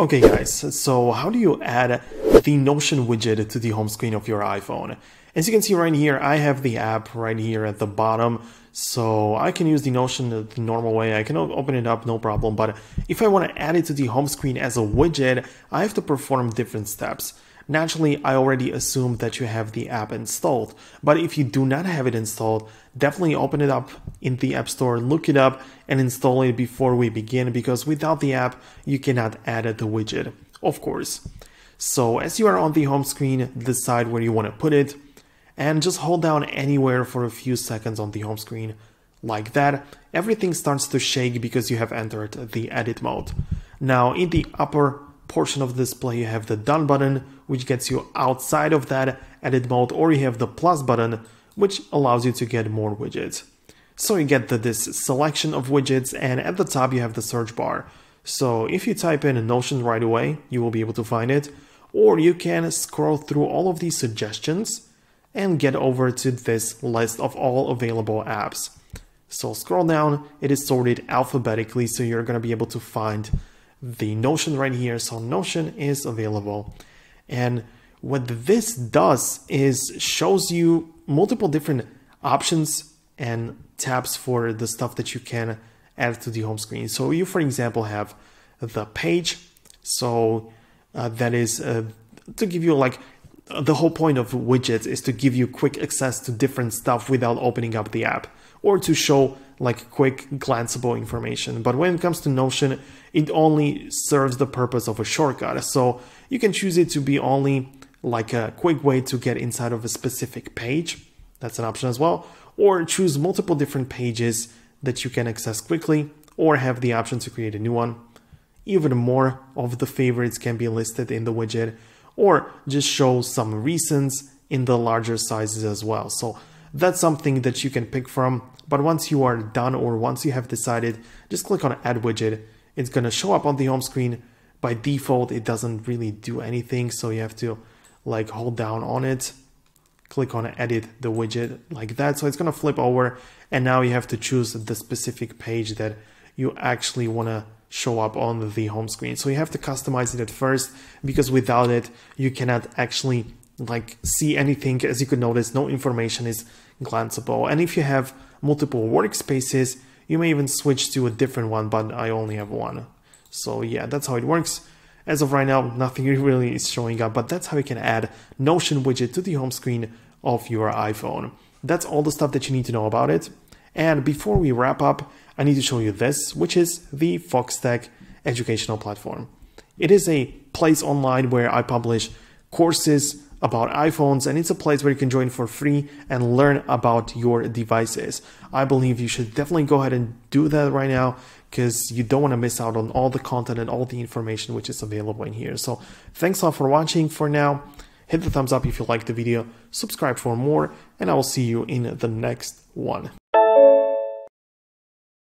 Okay guys, so how do you add the Notion widget to the home screen of your iPhone? As you can see right here, I have the app right here at the bottom, so I can use the Notion the normal way. I can open it up, no problem, but if I want to add it to the home screen as a widget, I have to perform different steps. Naturally, I already assume that you have the app installed, but if you do not have it installed, definitely open it up in the App Store, look it up, and install it before we begin, because without the app, you cannot add the widget, of course. So as you are on the home screen, decide where you want to put it, and just hold down anywhere for a few seconds on the home screen. Like that, everything starts to shake because you have entered the edit mode. Now, in the upper portion of the display, you have the done button, which gets you outside of that edit mode, or you have the plus button, which allows you to get more widgets. So you get this selection of widgets, and at the top you have the search bar. So if you type in Notion right away, you will be able to find it, or you can scroll through all of these suggestions and get over to this list of all available apps. So scroll down, it is sorted alphabetically, so you're going to be able to find the Notion right here. So Notion is available. And what this does is shows you multiple different options and tabs for the stuff that you can add to the home screen. So you, for example, have the page. So that is to give you like the whole point of widgets is to give you quick access to different stuff without opening up the app, or to show like quick glanceable information. But when it comes to Notion, it only serves the purpose of a shortcut. So you can choose it to be only like a quick way to get inside of a specific page. That's an option as well. Or choose multiple different pages that you can access quickly, or have the option to create a new one. Even more of the favorites can be listed in the widget, or just show some recents in the larger sizes as well. So that's something that you can pick from. But once you are done, or once you have decided, just click on Add Widget. It's going to show up on the home screen. By default, it doesn't really do anything, so you have to like hold down on it, click on Edit the widget like that. So it's going to flip over, and now you have to choose the specific page that you actually want to show up on the home screen. So you have to customize it at first, because without it, you cannot actually like see anything. As you could notice, no information is glanceable. And if you have multiple workspaces, you may even switch to a different one, but I only have one. So yeah, that's how it works. As of right now, nothing really is showing up, but that's how you can add Notion widget to the home screen of your iPhone. That's all the stuff that you need to know about it. And before we wrap up, I need to show you this, which is the Foxtech educational platform. It is a place online where I publish courses about iPhones, and it's a place where you can join for free and learn about your devices. I believe you should definitely go ahead and do that right now, because you don't want to miss out on all the content and all the information which is available in here. So thanks a lot for watching. For now, hit the thumbs up if you liked the video, subscribe for more, and I will see you in the next one.